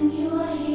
when you are here.